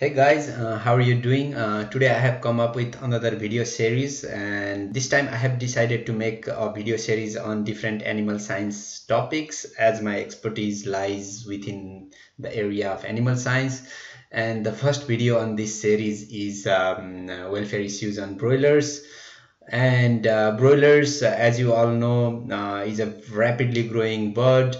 Hey guys, how are you doing? Today I have come up with another video series, and this time I have decided to make a video series on different animal science topics, as my expertise lies within the area of animal science. And the first video on this series is welfare issues on broilers. And broilers, as you all know, is a rapidly growing bird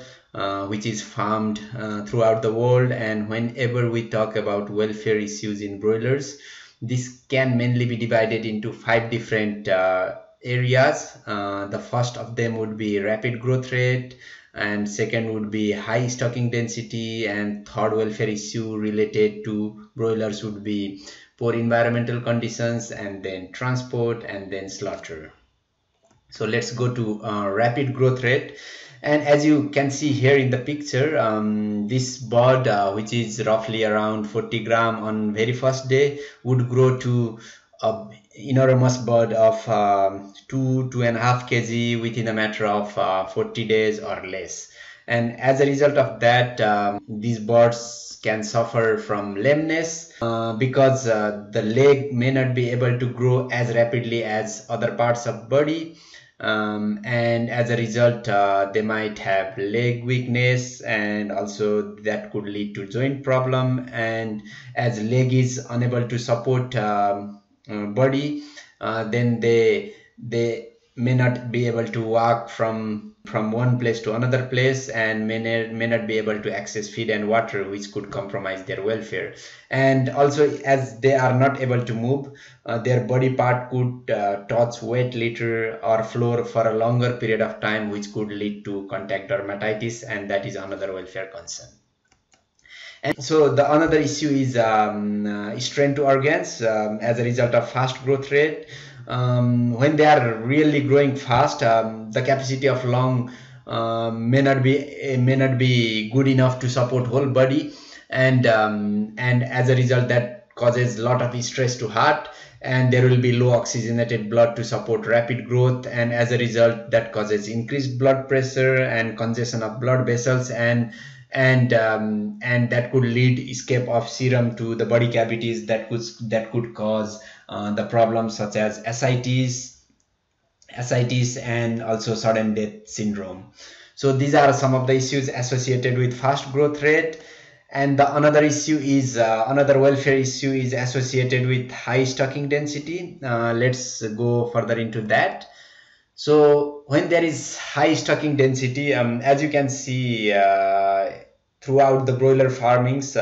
which is farmed throughout the world, and whenever we talk about welfare issues in broilers, this can mainly be divided into 5 different areas. The first of them would be rapid growth rate, and second would be high stocking density, and third welfare issue related to broilers would be poor environmental conditions, and then transport, and then slaughter. So let's go to rapid growth rate. And as you can see here in the picture, this bird, which is roughly around 40 grams on very first day, would grow to an enormous bird of 2 to 2.5 kg within a matter of 40 days or less. And as a result of that, these birds can suffer from lameness because the leg may not be able to grow as rapidly as other parts of body. And as a result, they might have leg weakness, and also that could lead to joint problem. And as leg is unable to support body, then they may not be able to walk from one place to another place, and may not be able to access feed and water, which could compromise their welfare. And also, as they are not able to move, their body part could touch wet litter or floor for a longer period of time, which could lead to contact dermatitis, and that is another welfare concern. And so the another issue is strain to organs as a result of fast growth rate. When they are really growing fast, the capacity of lung may not be good enough to support whole body, and as a result that causes a lot of stress to heart, and there will be low oxygenated blood to support rapid growth, and as a result that causes increased blood pressure and congestion of blood vessels, and that could lead escape of serum to the body cavities that could cause the problems such as ascites, and also sudden death syndrome. So these are some of the issues associated with fast growth rate. And the another issue is another welfare issue is associated with high stocking density. Let's go further into that. So when there is high stocking density, as you can see throughout the broiler farmings,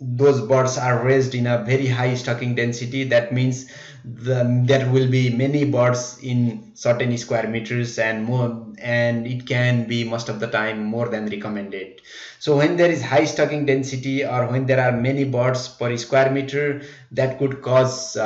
those birds are raised in a very high stocking density. That means there will be many birds in certain square meters and more, and it can be most of the time more than recommended. So when there is high stocking density, or when there are many birds per square meter, that could cause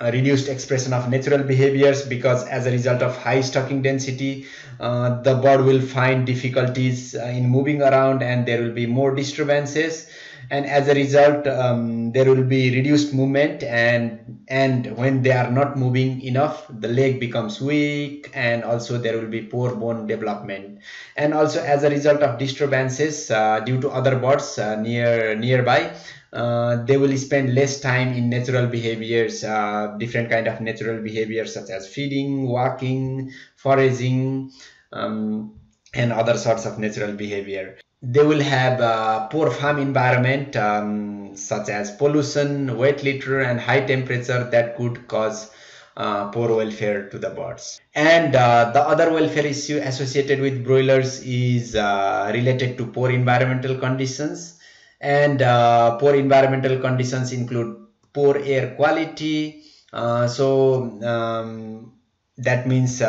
reduced expression of natural behaviors, because as a result of high stocking density, the bird will find difficulties in moving around, and there will be more disturbances, and as a result there will be reduced movement, and when they are not moving enough, the leg becomes weak, and also there will be poor bone development. And also as a result of disturbances due to other birds nearby, they will spend less time in natural behaviors, different kind of natural behaviors such as feeding, walking, foraging, and other sorts of natural behavior. They will have poor farm environment, such as pollution, wet litter, and high temperature that could cause poor welfare to the birds. And the other welfare issue associated with broilers is related to poor environmental conditions. And poor environmental conditions include poor air quality. That means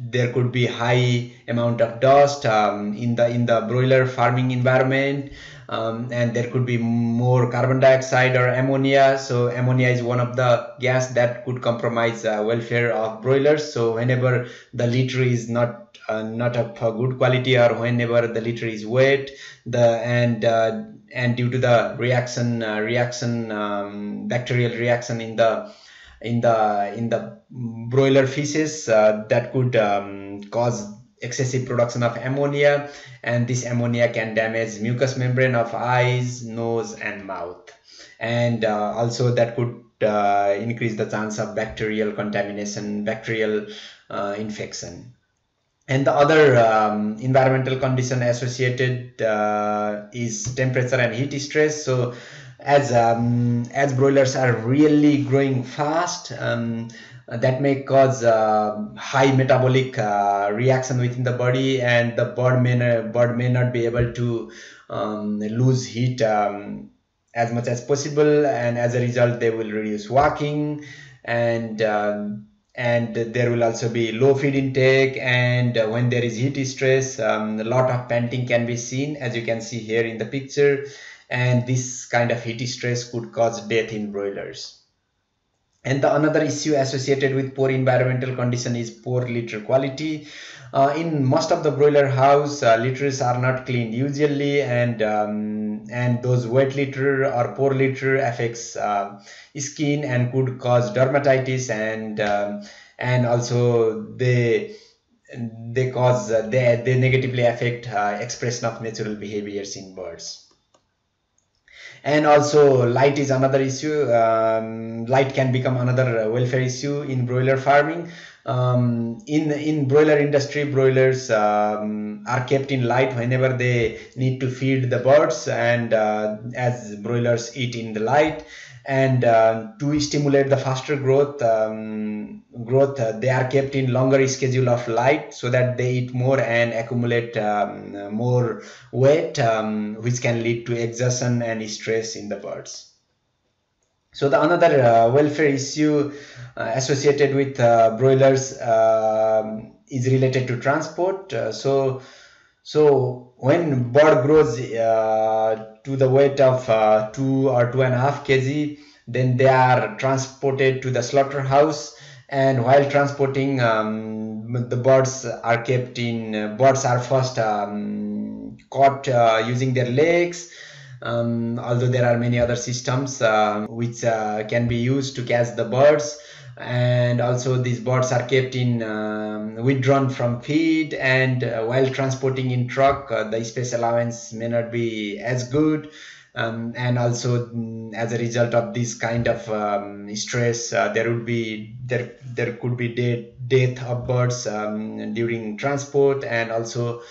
there could be high amount of dust in the broiler farming environment, and there could be more carbon dioxide or ammonia. So ammonia is one of the gas that could compromise welfare of broilers. So whenever the litter is not of good quality, or whenever the litter is wet, and due to the bacterial reaction in the broiler feces, that could cause excessive production of ammonia, and this ammonia can damage mucous membrane of eyes, nose and mouth, and also that could increase the chance of bacterial contamination, bacterial infection. And the other environmental condition associated is temperature and heat stress. So as broilers are really growing fast, that may cause high metabolic reaction within the body, and the bird may not be able to lose heat as much as possible, and as a result they will reduce walking, and there will also be low feed intake. And when there is heat stress, a lot of panting can be seen, as you can see here in the picture, and this kind of heat stress could cause death in broilers. And the another issue associated with poor environmental condition is poor litter quality. In most of the broiler house, litters are not cleaned usually, and those wet litter or poor litter affects skin and could cause dermatitis, and also they negatively affect expression of natural behaviors in birds. And also light is another issue. Light can become another welfare issue in broiler farming. In broiler industry, broilers are kept in light whenever they need to feed the birds, and as broilers eat in the light, and to stimulate the faster growth, they are kept in longer schedule of light so that they eat more and accumulate more weight, which can lead to exhaustion and stress in the birds. So the another welfare issue associated with broilers is related to transport. So when bird grows to the weight of 2 or 2.5 kg, then they are transported to the slaughterhouse, and while transporting, the birds are kept in birds are first caught using their legs, although there are many other systems which can be used to catch the birds. And also these birds are kept in withdrawn from feed, and while transporting in truck, the space allowance may not be as good, and also as a result of this kind of stress, there could be death of birds during transport. And also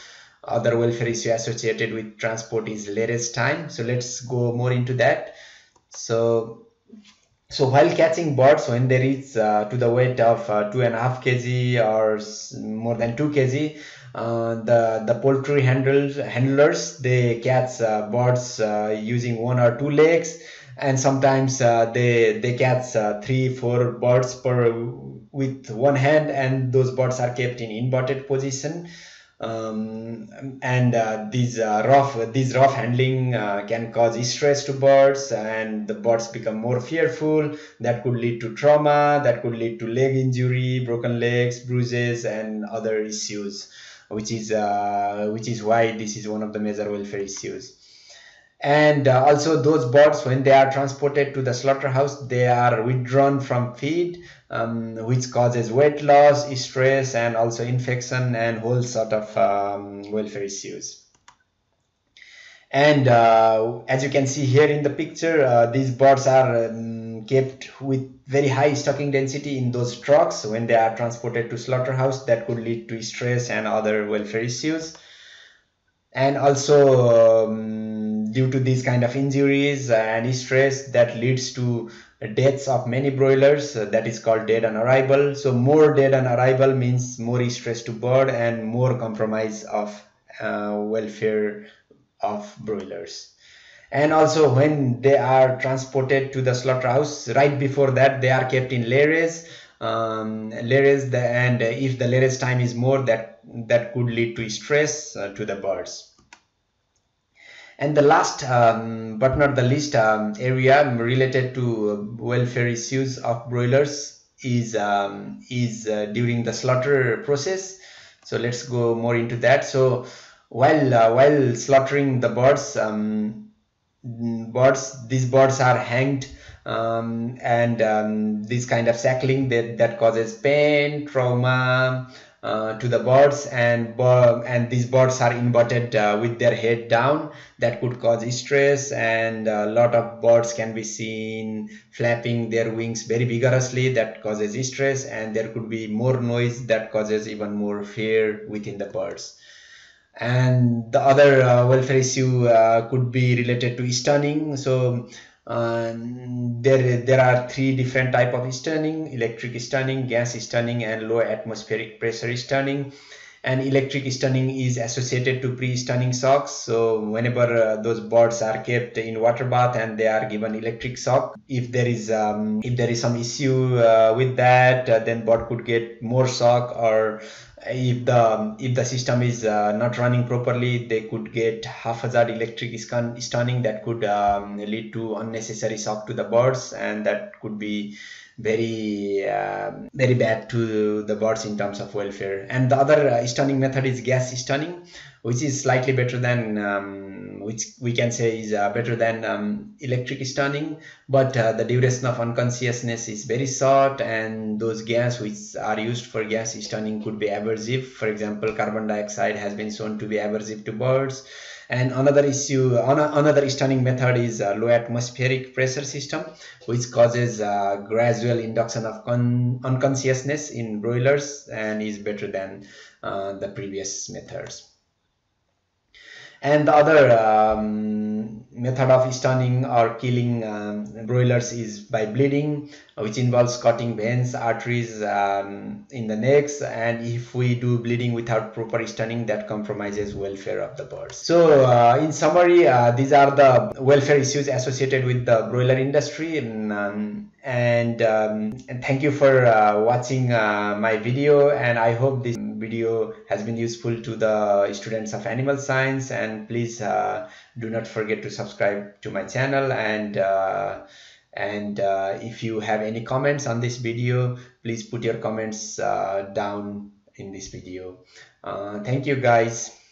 other welfare issue associated with transport is layerage time. So let's go more into that. So while catching birds, when they reach to the weight of 2.5 kg or more than 2 kg, the poultry handlers, they catch birds using 1 or 2 legs, and sometimes they catch 3-4 birds with one hand, and those birds are kept in inverted position. And these rough handling can cause stress to birds, and the birds become more fearful. That could lead to trauma, that could lead to leg injury, broken legs, bruises and other issues, which is why this is one of the major welfare issues. And also those birds, when they are transported to the slaughterhouse, they are withdrawn from feed, which causes weight loss, stress and also infection and whole sort of welfare issues. And as you can see here in the picture, these birds are kept with very high stocking density in those trucks. When they are transported to slaughterhouse, that could lead to stress and other welfare issues. And also due to these kind of injuries and stress, that leads to deaths of many broilers. That is called dead on arrival. So more dead on arrival means more stress to bird and more compromise of welfare of broilers. And also when they are transported to the slaughterhouse, right before that they are kept in layerage. And if the layerage time is more, that could lead to stress to the birds. And the last but not the least area related to welfare issues of broilers is during the slaughter process. So let's go more into that. So while slaughtering the birds, these birds are hanged, this kind of shackling that causes pain, trauma, to the birds, and these birds are inverted with their head down. That could cause stress, and a lot of birds can be seen flapping their wings very vigorously. That causes stress, and there could be more noise that causes even more fear within the birds. And the other welfare issue could be related to stunning. So there are three different types of stunning: electric stunning, gas stunning, and low atmospheric pressure stunning. And electric stunning is associated to pre-stunning shocks. So whenever those birds are kept in water bath and they are given electric shock, if there is some issue with that, then bird could get more shock, or if the system is not running properly, they could get haphazard electric stunning that could lead to unnecessary shock to the birds, and that could be very bad to the birds in terms of welfare. And the other stunning method is gas stunning, which is slightly better than which we can say is better than electric stunning, but the duration of unconsciousness is very short, and those gas which are used for gas stunning could be aversive. For example, carbon dioxide has been shown to be aversive to birds. And another stunning method is low atmospheric pressure system, which causes gradual induction of unconsciousness in broilers and is better than the previous methods. And the other method of stunning or killing broilers is by bleeding, which involves cutting veins, arteries in the necks. And if we do bleeding without proper stunning, that compromises welfare of the birds. So in summary, these are the welfare issues associated with the broiler industry. And thank you for watching my video, and I hope this video has been useful to the students of animal science. And please do not forget to subscribe to my channel, and if you have any comments on this video, please put your comments down in this video. Thank you guys.